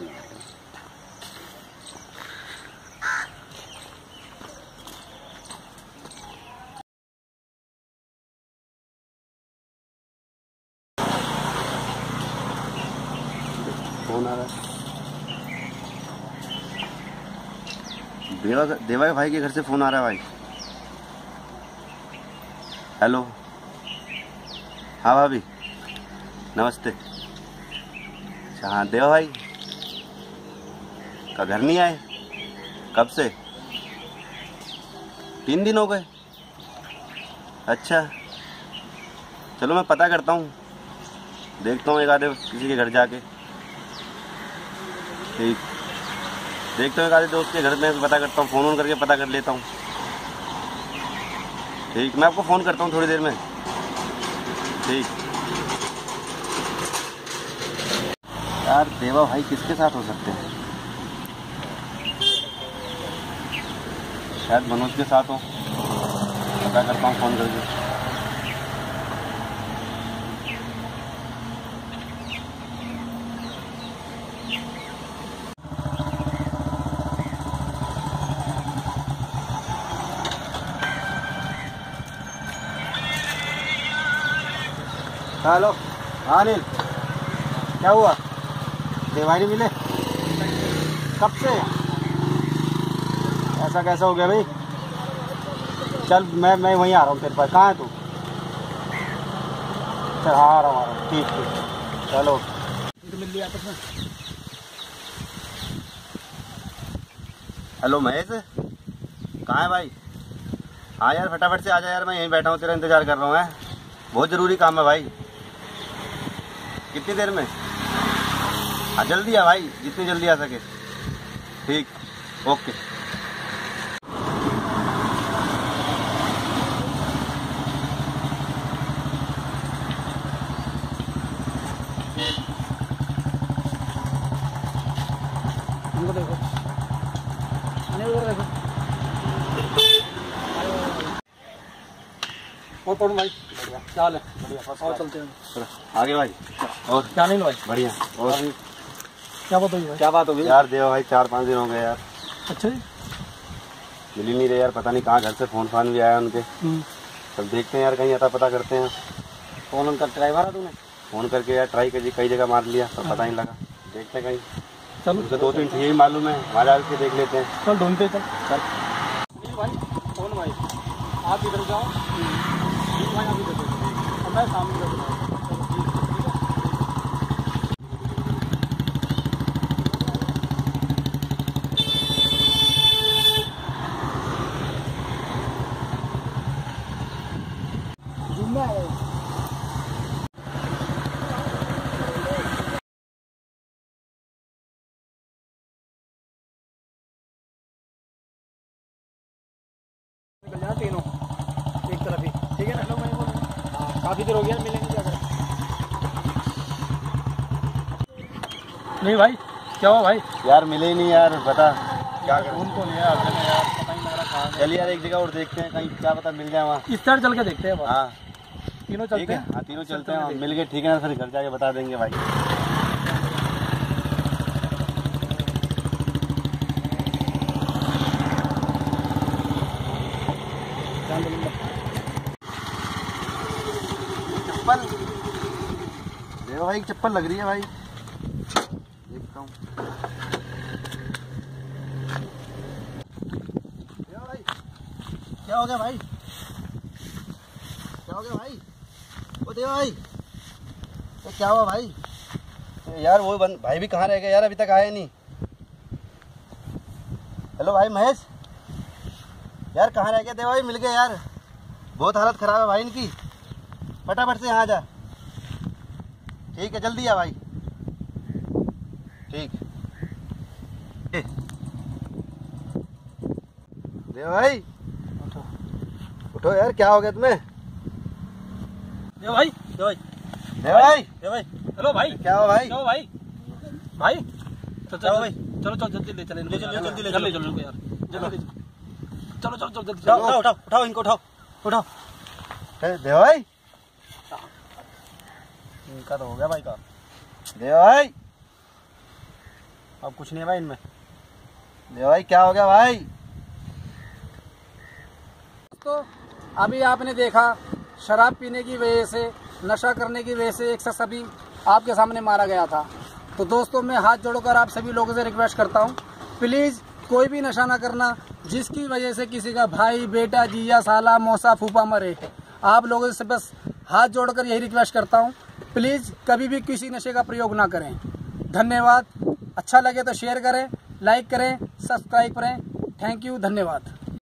लेके आ रहे हैं। देवा भाई के घर से फोन आ रहा है। भाई हेलो, हाँ भाभी नमस्ते। अच्छा हाँ, देवा भाई का घर नहीं आए कब से? 3 दिन हो गए। अच्छा चलो मैं पता करता हूँ, देखता हूँ एक आधे किसी के घर जाके। ठीक, देखता हूँ एक आधे दोस्त के घर में पता करता हूँ, फ़ोन ऑन करके पता कर लेता हूँ। ठीक, मैं आपको फ़ोन करता हूँ थोड़ी देर में। ठीक यार, देवा भाई किसके साथ हो सकते हैं? शायद मनोज के साथ हो, पता करता हूँ फ़ोन करके। हेलो, हाँ अनिल क्या हुआ? देवानी मिले कब से? ऐसा कैसा हो गया भाई? चल मैं वहीं आ रहा हूँ तेरे पास। कहाँ है तू? चल हाँ आ रहा हूँ। ठीक, चलो मिल लिया आपस में। हेलो महेश, कहाँ है भाई? हाँ यार फटाफट से आ जा यार, मैं यहीं बैठा हूँ तेरा इंतज़ार कर रहा हूँ। है बहुत ज़रूरी काम है भाई। कितनी देर में? हाँ जल्दी आ भाई, जितनी जल्दी आ सके। ठीक, ओके। इनको देखो, इधर देखो। और पढ़ो भाई, चाल है बढ़िया। और चलते हैं आगे भाई। और क्या नहीं भाई? बढ़िया। और क्या बात हो गई यार? देवा भाई 4-5 दिन हो गए यार। अच्छा जी, मिल ही नहीं रहे यार। पता नहीं कहाँ घर से फोन भी आया उनके। सब देखते हैं यार, कहीं आता पता करते हैं। फोन उनका ट्राई मारा तूने? फोन करके यार ट्राई कर कई जगह मार लिया, सब पता नहीं लगा। देखते हैं कहीं, उनसे 2-3 यही मालूम है, वहाँ के देख लेते हैं। चल ढूंढते, चल भाई। फोन भाई आप इधर जाओ, मैं सामने कर रहा हूँ। तीनों एक तरफ ही ठीक है ना? काफी देर हो गया, मिलेंगे क्या करें? नहीं भाई क्या हुआ भाई? यार मिले ही नहीं यार, बता क्या करें? उनको नहीं यार, पता नहीं लग रहा कहाँ। चलिए यार एक जगह और देखते हैं कहीं, क्या पता मिल जाए वहाँ। इस तरह चल के देखते हैं। हाँ तीनों चलते हैं। हाँ तीनों चलते हैं, मिल गए ठीक है ना, फिर घर जाके बता देंगे भाई। भाई चप्पल लग रही है भाई, देखता हूँ। क्या हो गया भाई? क्या हो गया भाई? ओ देवा भाई क्या हुआ भाई? यार वो भाई भी कहाँ रह गया यार, अभी तक आया नहीं। हेलो भाई महेश, यार कहाँ रह गया देवा भाई? मिल गया यार, बहुत हालत खराब है भाई इनकी। फटाफट से यहाँ जा, ठीक है? जल्दी आ भाई। ठीक देव भाई उठो यार, क्या हो गया तुम्हें? देव भाई चलो भाई। क्या हुआ भाई? चलो भाई चलो जल्दी ले चले, जल्दी ले चलो यार, चलो जाओ। उठाओ इनको, उठाओ देव भाई। इनका तो हो गया भाई का। देव भाई अब कुछ नहीं है भाई इनमें। ले भाई क्या हो गया भाई। तो अभी आपने देखा शराब पीने की वजह से, नशा करने की वजह से एक शख्स अभी आपके सामने मारा गया था। तो दोस्तों मैं हाथ जोड़कर आप सभी लोगों से रिक्वेस्ट करता हूं, प्लीज़ कोई भी नशा ना करना जिसकी वजह से किसी का भाई, बेटा, जीजा, साला, मौसा, फूफा मरे। आप लोगों से बस हाथ जोड़कर यही रिक्वेस्ट करता हूं, प्लीज़ कभी भी किसी नशे का प्रयोग ना करें। धन्यवाद। अच्छा लगे तो शेयर करें, लाइक करें, सब्सक्राइब करें। थैंक यू, धन्यवाद।